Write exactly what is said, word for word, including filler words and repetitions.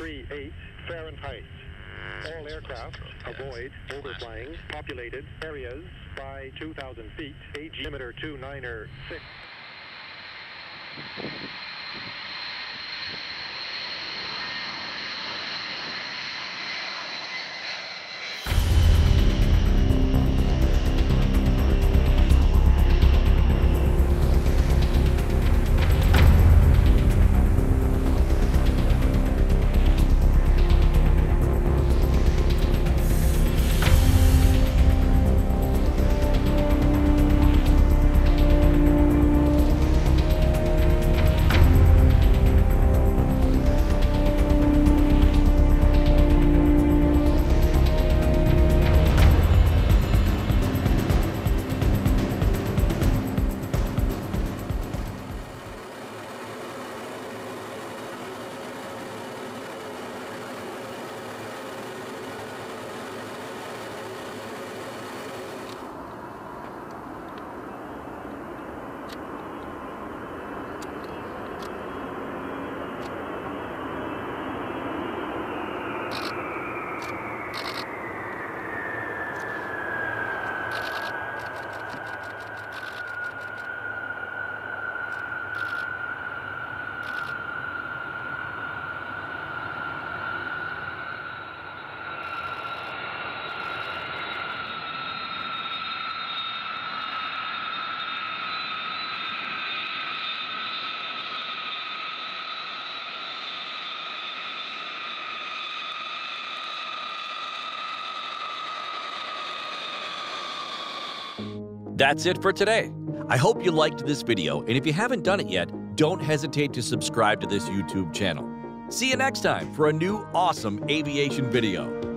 one three eight Fahrenheit. All aircraft avoid overflying populated areas by two thousand feet. A G limiter two niner six. That's it for today. I hope you liked this video, and if you haven't done it yet, don't hesitate to subscribe to this YouTube channel. See you next time for a new awesome aviation video.